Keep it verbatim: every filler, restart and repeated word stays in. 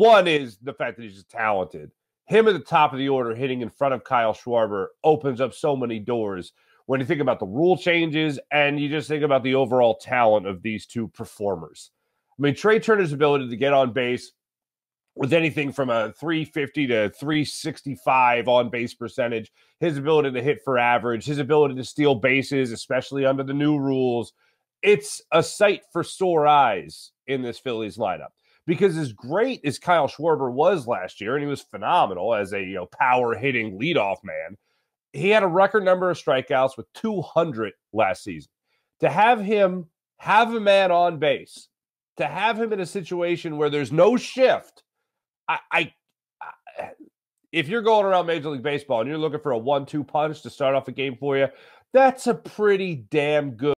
One is the fact that he's just talented. Him at the top of the order hitting in front of Kyle Schwarber opens up so many doors when you think about the rule changes and you just think about the overall talent of these two performers. I mean, Trey Turner's ability to get on base with anything from a three fifty to three sixty-five on base percentage, his ability to hit for average, his ability to steal bases, especially under the new rules. It's a sight for sore eyes in this Phillies lineup, because as great as Kyle Schwarber was last year, and he was phenomenal as a, you know, power hitting leadoff man, he had a record number of strikeouts with two hundred last season. To have him have a man on base, to have him in a situation where there's no shift, I, I, I if you're going around Major League Baseball and you're looking for a one two punch to start off a game for you, that's a pretty damn good